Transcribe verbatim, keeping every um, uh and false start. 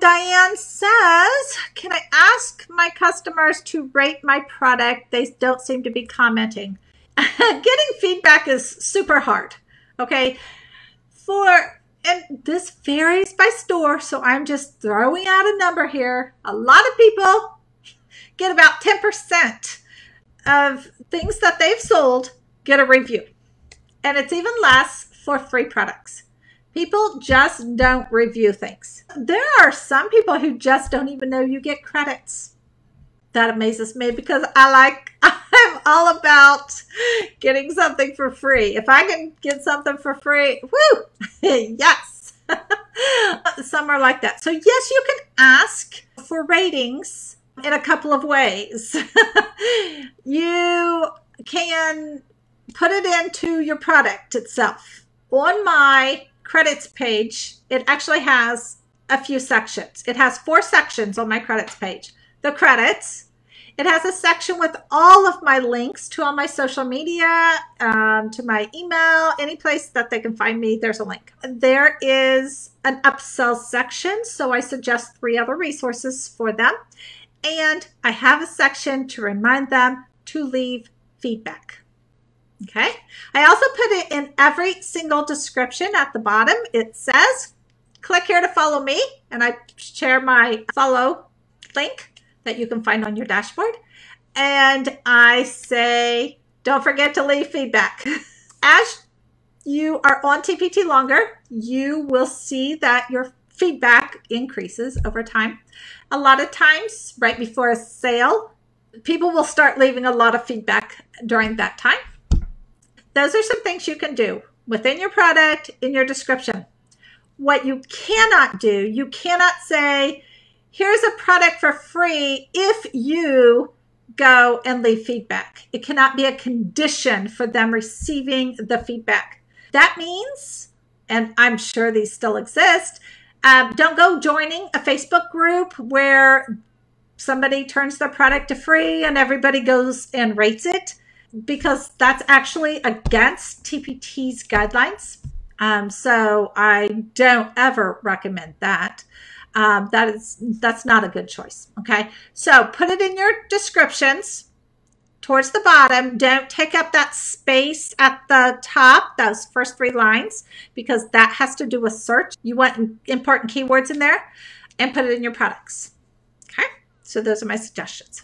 Diane says, can I ask my customers to rate my product? They don't seem to be commenting. Getting feedback is super hard. Okay. For, and this varies by store, so I'm just throwing out a number here. A lot of people get about ten percent of things that they've sold get a review. And it's even less for free products. People just don't review things. There are some people who just don't even know you get credits. That amazes me because I like, I'm all about getting something for free. If I can get something for free, woo, yes. Some are like that. So yes, you can ask for ratings in a couple of ways. You can put it into your product itself. On my credits page, it actually has a few sections. It has four sections on my credits page. The credits, it has a section with all of my links to all my social media, um, to my email, any place that they can find me, there's a link. There is an upsell section, so I suggest three other resources for them. And I have a section to remind them to leave feedback. Okay. I also put it in every single description at the bottom. It says, click here to follow me. And I share my follow link that you can find on your dashboard. And I say, don't forget to leave feedback. As you are on T P T longer, you will see that your feedback increases over time. A lot of times, right before a sale, people will start leaving a lot of feedback during that time. Those are some things you can do within your product, in your description. What you cannot do, you cannot say, here's a product for free if you go and leave feedback. It cannot be a condition for them receiving the feedback. That means, and I'm sure these still exist, um, don't go joining a Facebook group where somebody turns their product to free and everybody goes and rates it, because that's actually against T P T's guidelines. Um, so I don't ever recommend that. Um, that is, that's not a good choice, okay? So put it in your descriptions towards the bottom. Don't take up that space at the top, those first three lines, because that has to do with search. You want important keywords in there and put it in your products, okay? So those are my suggestions.